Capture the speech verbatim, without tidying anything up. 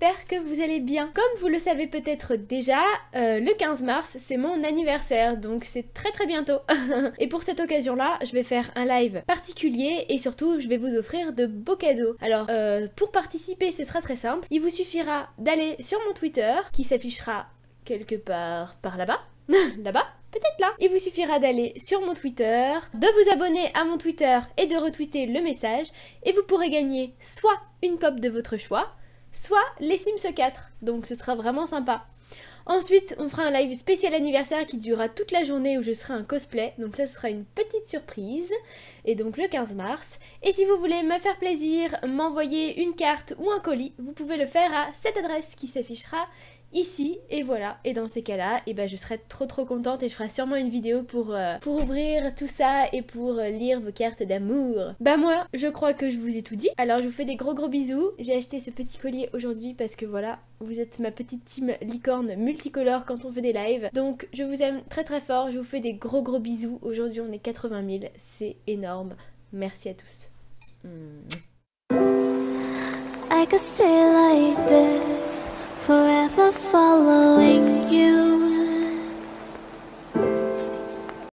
j'espère que vous allez bien. Comme vous le savez peut-être déjà, euh, le quinze mars c'est mon anniversaire, donc c'est très très bientôt. Et pour cette occasion là, je vais faire un live particulier et surtout je vais vous offrir de beaux cadeaux. Alors euh, pour participer ce sera très simple, il vous suffira d'aller sur mon Twitter qui s'affichera quelque part par là-bas, là-bas peut-être là. Il vous suffira d'aller sur mon Twitter, de vous abonner à mon Twitter et de retweeter le message et vous pourrez gagner soit une pop de votre choix, soit les Sims quatre, donc ce sera vraiment sympa. Ensuite on fera un live spécial anniversaire qui durera toute la journée où je serai un cosplay, donc ça ce sera une petite surprise, et donc le quinze mars. Et si vous voulez me faire plaisir, m'envoyer une carte ou un colis, vous pouvez le faire à cette adresse qui s'affichera ici, et voilà. Et dans ces cas là, eh ben, je serai trop trop contente et je ferai sûrement une vidéo pour, euh, pour ouvrir tout ça et pour euh, lire vos cartes d'amour. Bah moi je crois que je vous ai tout dit, alors je vous fais des gros gros bisous. J'ai acheté ce petit collier aujourd'hui parce que voilà, vous êtes ma petite team licorne multicolore quand on fait des lives, donc je vous aime très très fort, je vous fais des gros gros bisous. Aujourd'hui on est quatre-vingt mille, c'est énorme, merci à tous. mmh. I could stay like this, forever following you.